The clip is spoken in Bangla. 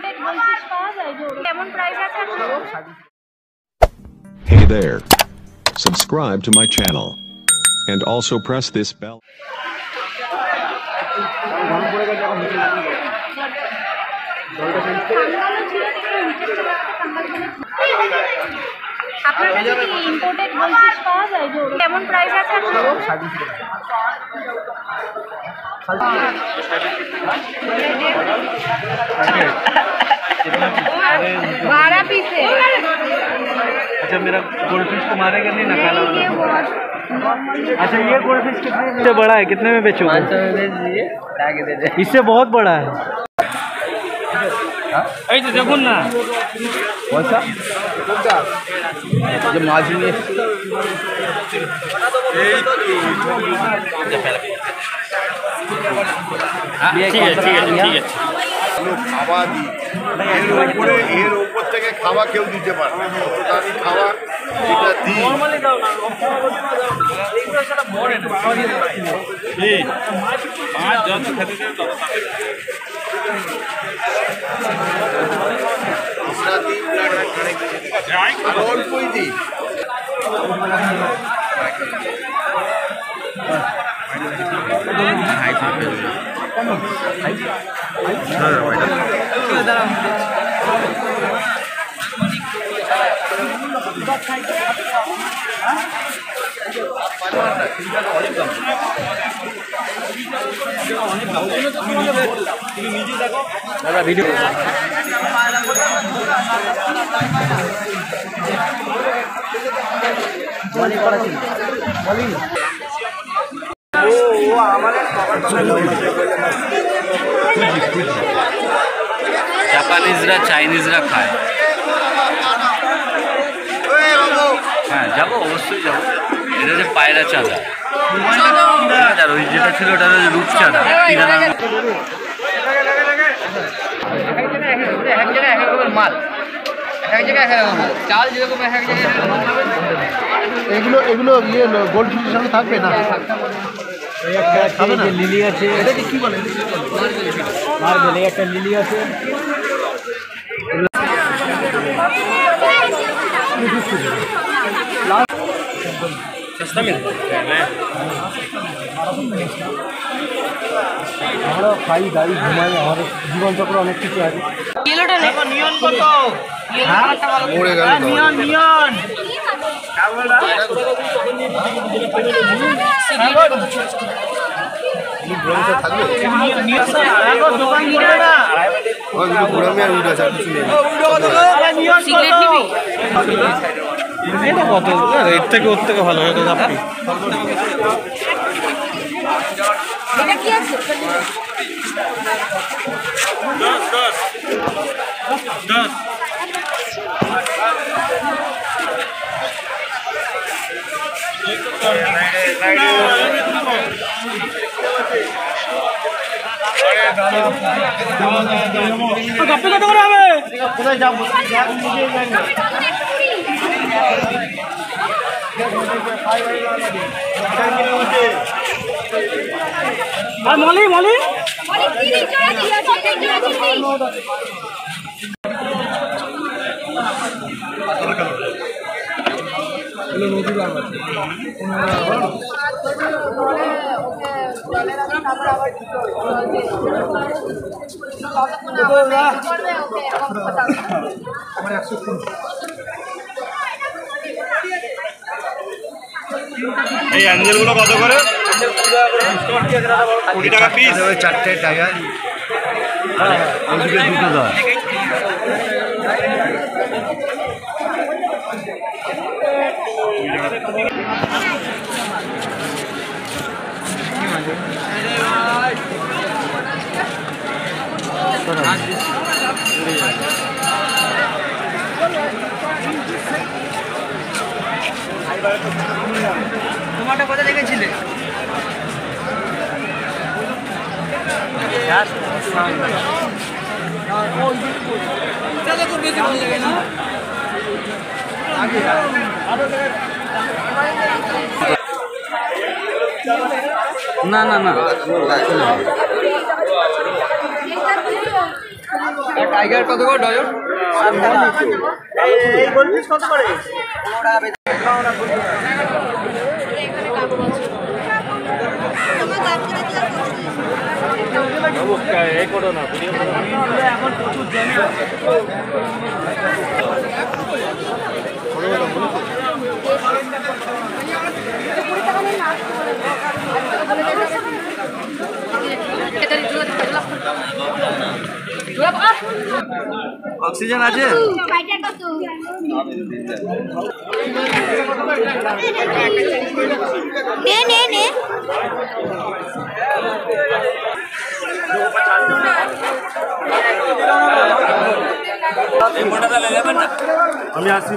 Hey there. Subscribe to my channel and also press this bell. अच्छा मेरा गोल्डफिश को मारेगा नहीं नकाला वाला। अच्छा ये गोल्डफिश कितने में बड़ा है, कितने में बेचोगे? 500 में बेच दीजिए, इससे बहुत बड़ा है। ऐसे देखो ना कौन सा जब माजी ने খাওয়া দি এর উপর থেকে খাওয়া কেউ দিতে পারে না, তাই খাওয়া এটা দি নরমালি দাও না। এইটা সেটা বড় না, ঠিক মাছ যত খেতে দেন তত তুমি নিজে দেখো দাদা ভিডিও। জাপানিজরা চাইনিজরা খায়। হ্যাঁ যাবো, অবশ্যই যাবো। এটা যে পায়রা চাঁদা ওই যেটা ছিল ওটা রূপ চাঁদা। মাল এক জায়গায় চাল যেরকম এক জায়গায় এগুলো এগুলো ইয়ে গোল্ড ফিশের সঙ্গে থাকবে না, খাবে না। লিলি আছে, এটাকে কি বলে মার্বেল, একটা লিলি আছে। सस्ता मिलता है हमारा खाई गाड़ी घुमाए हमारे जीवन चक्र अनेक किसी आज किलो डले को नियॉन को तो नियॉन नियॉन क्या बोल रहा है दुकान पूरा ना और पूरा में उड़ा सा कुछ नहीं सिगरेट नहीं भी এটা কত না এর থেকে ওর থেকে ভালো এটা আপনি এটা কি আছে 10 10 কত কত করে হবে কোথায় যাব আমার এই অ্যাঞ্জেলগুলো কত করে? টাকা পিস, চারটে টাকা। তোমারটা কোথা দেখেছিলে? না না না টাইগার কত করে ডজন? এই গোল পিস কত করে? ওরা না বল। এখানে কাপ আছে। আমরা কাপ করে দিলাম। নমস্কার, এই করো না ভিডিও করো। এখন প্রচুর জমি আছে। ऑक्सीजन आज ने हम সকালবেলা জল